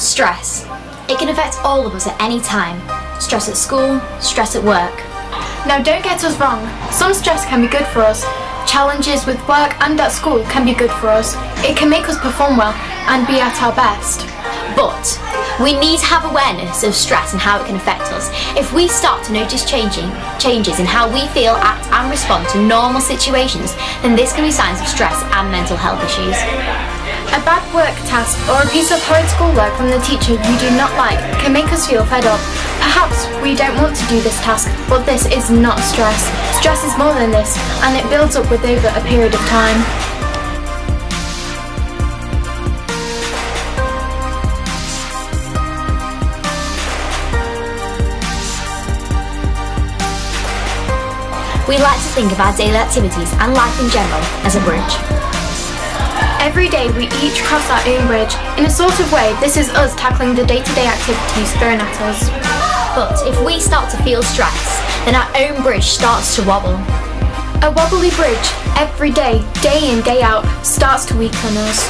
Stress. It can affect all of us at any time. Stress at school, stress at work. Now don't get us wrong, some stress can be good for us. Challenges with work and at school can be good for us. It can make us perform well and be at our best. But we need to have awareness of stress and how it can affect us. If we start to notice changes in how we feel, act and respond to normal situations, then this can be signs of stress and mental health issues. A bad work task or a piece of horrid schoolwork from the teacher you do not like can make us feel fed up. Perhaps we don't want to do this task, but this is not stress. Stress is more than this, and it builds up over a period of time. We like to think of our daily activities and life in general as a bridge. Every day we each cross our own bridge. In a sort of way, this is us tackling the day-to-day activities thrown at us. But if we start to feel stress, then our own bridge starts to wobble. A wobbly bridge, every day, day in, day out, starts to weaken us.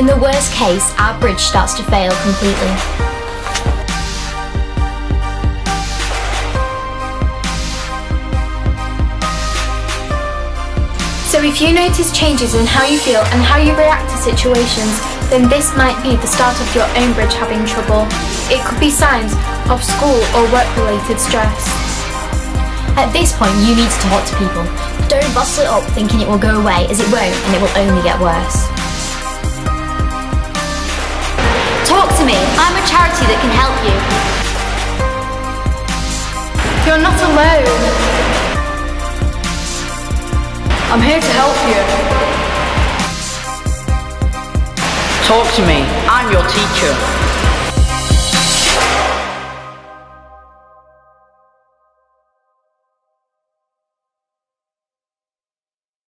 In the worst case, our bridge starts to fail completely. So if you notice changes in how you feel and how you react to situations, then this might be the start of your own bridge having trouble. It could be signs of school or work-related stress. At this point, you need to talk to people. Don't bottle it up thinking it will go away, as it won't, and it will only get worse. Talk to me. I'm a charity that can help you. You're not alone. I'm here to help you. Talk to me. I'm your teacher.